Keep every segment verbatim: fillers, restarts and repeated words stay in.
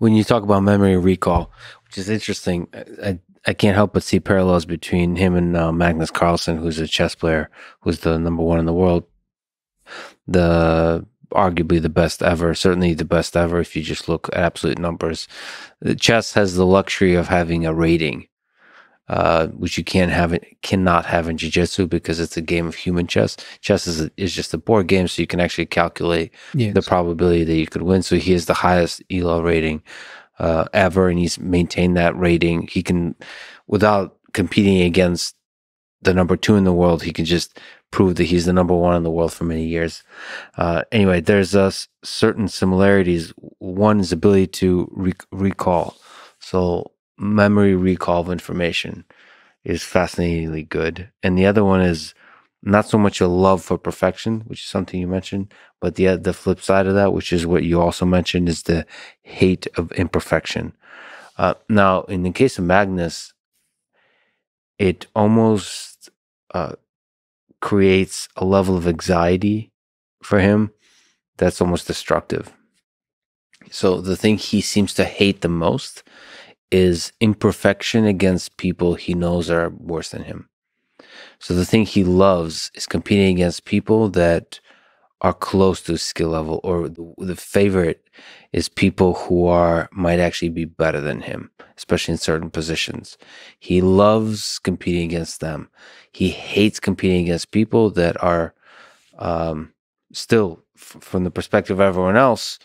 when you talk about memory recall, which is interesting, I, I can't help but see parallels between him and uh, Magnus Carlsen, who's a chess player, who's the number one in the world, the arguably the best ever, certainly the best ever if you just look at absolute numbers. Chess has the luxury of having a rating, uh, which you can't have it, cannot have in jiu-jitsu because it's a game of human chess. Chess is a, is just a board game, so you can actually calculate yes. the probability that you could win. So he has the highest E L O rating uh, ever, and he's maintained that rating. He can, without competing against the number two in the world, he can just prove that he's the number one in the world for many years. Uh, anyway, there's uh, certain similarities. One is ability to re recall. So memory recall of information is fascinatingly good. And the other one is not so much a love for perfection, which is something you mentioned, but the, the flip side of that, which is what you also mentioned, is the hate of imperfection. Uh, now, in the case of Magnus, it almost... Uh, creates a level of anxiety for him that's almost destructive. So the thing he seems to hate the most is imperfection against people he knows are worse than him. So the thing he loves is competing against people that are close to skill level, or the, the favorite is people who are might actually be better than him, especially in certain positions. He loves competing against them. He hates competing against people that are um, still, f from the perspective of everyone else,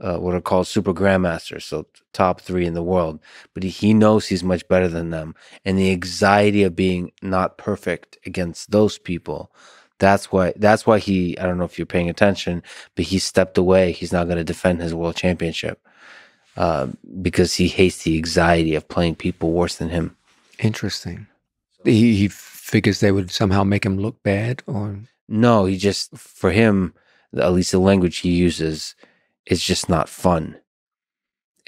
uh, what are called super grandmasters, so top three in the world. But he, he knows he's much better than them. And the anxiety of being not perfect against those people, That's why, that's why he, I don't know if you're paying attention, but he stepped away. He's not going to defend his world championship uh, because he hates the anxiety of playing people worse than him. Interesting. He, he figures they would somehow make him look bad? Or no, he just, for him, at least the language he uses, it's just not fun.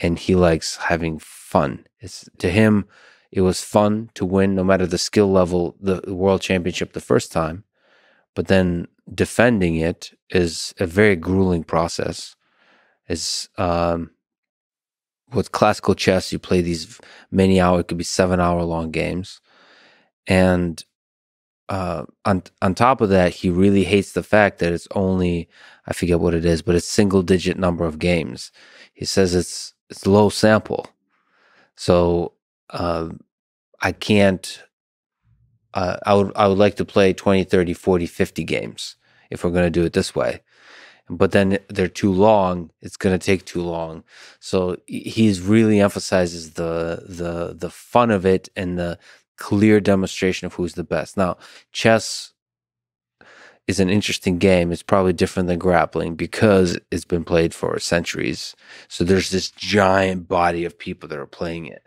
And he likes having fun. It's, to him, it was fun to win, no matter the skill level, the world championship the first time. But then defending it is a very grueling process. It's um, with classical chess, you play these many hour, it could be seven hour long games. And uh, on, on top of that, he really hates the fact that it's only, I forget what it is, but it's single digit number of games. He says it's, it's low sample. So uh, I can't, Uh, I would I would like to play twenty, thirty, forty, fifty games if we're going to do it this way. But then they're too long. It's going to take too long. So he's really emphasizes the the the fun of it and the clear demonstration of who's the best. Now, chess is an interesting game. It's probably different than grappling because it's been played for centuries. So there's this giant body of people that are playing it.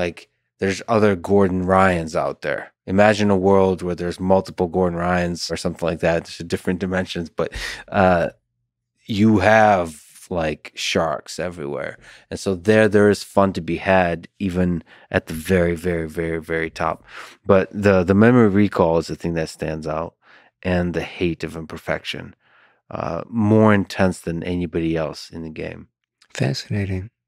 Like, there's other Gordon Ryans out there. Imagine a world where there's multiple Gordon Ryans or something like that. There's different dimensions, but uh, you have like sharks everywhere. And so there, there is fun to be had even at the very, very, very, very top. But the, the memory recall is the thing that stands out, and the hate of imperfection, uh, more intense than anybody else in the game. Fascinating.